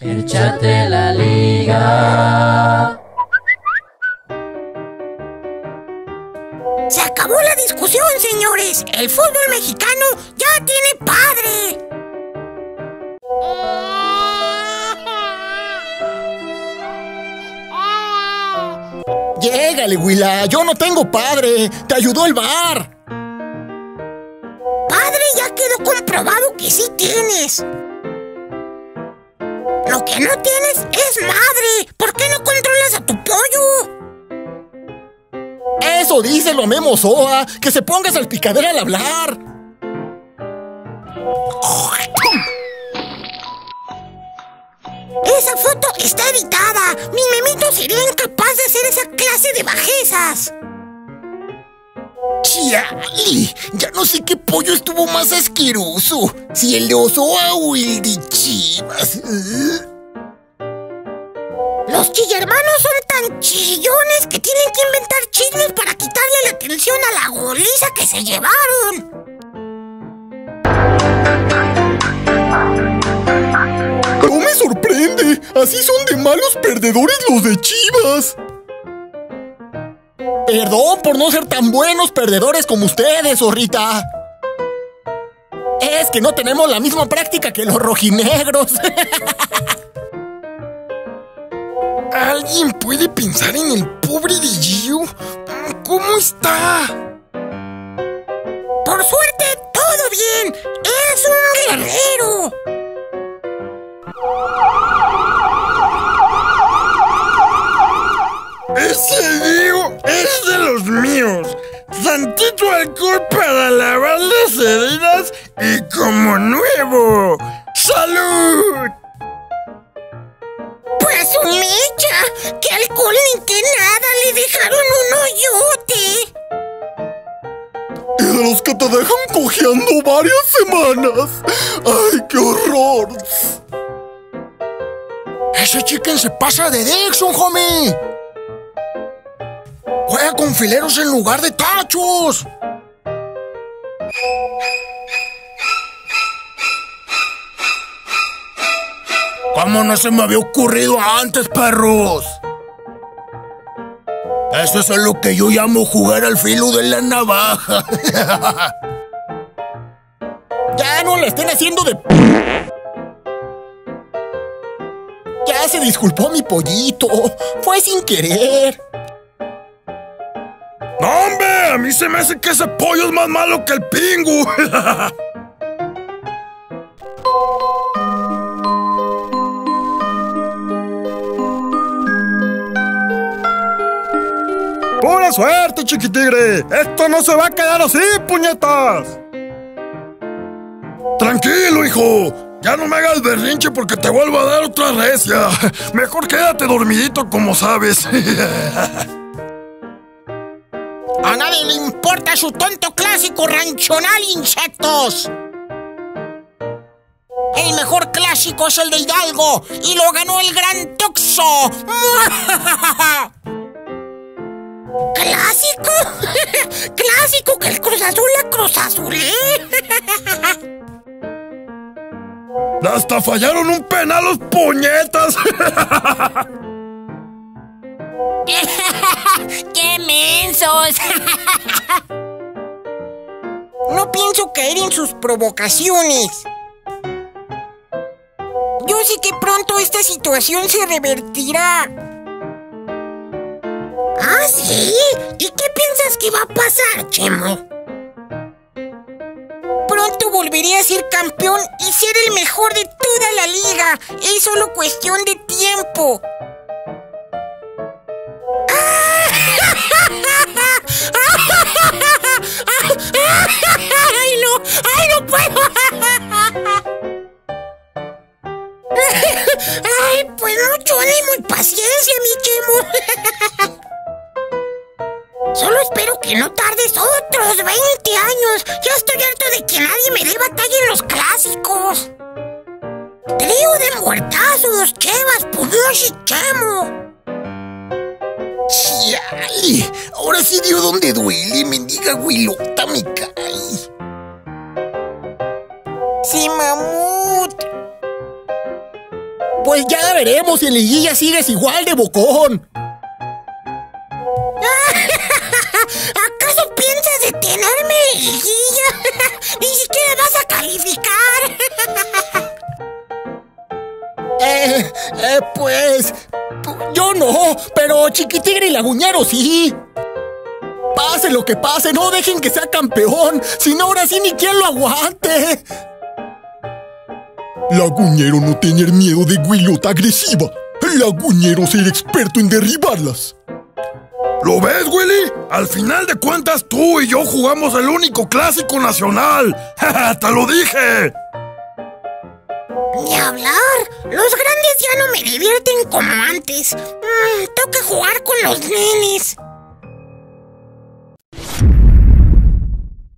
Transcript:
El chat de la liga. Se acabó la discusión, señores. El fútbol mexicano ya tiene padre. Llégale, Willa, yo no tengo padre. Te ayudó el VAR. Padre ya quedó comprobado que sí tienes. Lo que no tienes es madre. ¿Por qué no controlas a tu pollo? Eso díselo a Memo Ochoa, que se ponga salpicadera al hablar. Esa foto está editada. Mi Memito sería incapaz de hacer esa clase de bajezas. ¡Chiali! Ya no sé qué pollo estuvo más asqueroso. Si el de Ochoa o el de Chivas. Los chillermanos son tan chillones que tienen que inventar chismes para quitarle la atención a la goliza que se llevaron. ¡No me sorprende! ¡Así son de malos perdedores los de Chivas! Perdón por no ser tan buenos perdedores como ustedes, zorrita. Es que no tenemos la misma práctica que los rojinegros. ¿Alguien puede pensar en el pobre de Giyu? ¿Cómo está? Por suerte, todo bien. ¡Es un guerrero! Ese Giyu es de los míos. Santito alcohol para lavar las heridas y como nuevo. ¡Salud! Pues mecha, que alcohol ni que nada, le dejaron un hoyote. Y de los que te dejan cojeando varias semanas. ¡Ay, qué horror! Ese chicken se pasa de Dixon, homie. Juega con fileros en lugar de tachos. ¿Cómo no se me había ocurrido antes, perros? Eso es lo que yo llamo jugar al filo de la navaja. Ya no la estén haciendo de... Ya se disculpó mi pollito. Fue sin querer. ¡No, hombre! A mí se me hace que ese pollo es más malo que el pingu. ¡Pura suerte, chiquitigre! ¡Esto no se va a quedar así, puñetas! ¡Tranquilo, hijo! Ya no me hagas berrinche porque te vuelvo a dar otra recia. Mejor quédate dormidito como sabes. A nadie le importa su tonto clásico ranchonal, insectos. El mejor clásico es el de Hidalgo y lo ganó el Gran Toxo. ¿Clásico? ¡Clásico que el Cruz Azul la Cruz Azul, eh! ¡Hasta fallaron un penal los puñetas! ¡Qué mensos! No pienso caer en sus provocaciones. Yo sé que pronto esta situación se revertirá. ¿Ah, sí? ¿Y qué piensas que va a pasar, Chemo? Pronto volveré a ser campeón y ser el mejor de toda la liga. Es solo cuestión de tiempo. ¡Ay, no! ¡Ay, no puedo! ¡Ay, pues mucho ánimo y paciencia, mi Chemo! Solo espero que no tardes otros 20 años. Ya estoy harto de que nadie me dé batalla en los clásicos. Trío de muertazos, Chevas, Puyosh y Chemo. ¡Chiali! Ahora sí dio donde duele, mendiga güilota, me cae. Sí, mamut. pues ya veremos si en liguilla sigues igual de bocón. ¿Acaso piensas detenerme en liguilla? ¡Ni siquiera vas a calificar! Pues... yo no, pero Chiquitigre y Laguñero sí. Pase lo que pase, no dejen que sea campeón. Si no, ahora sí ni quien lo aguante. Laguñero no tener miedo de Guilota agresiva. Laguñero ser experto en derribarlas. ¿Lo ves, Willy? Al final de cuentas, tú y yo jugamos el único clásico nacional. ¡Te lo dije! Ni hablar. Los grandes ya no me divierten como antes. Tengo que jugar con los nenes.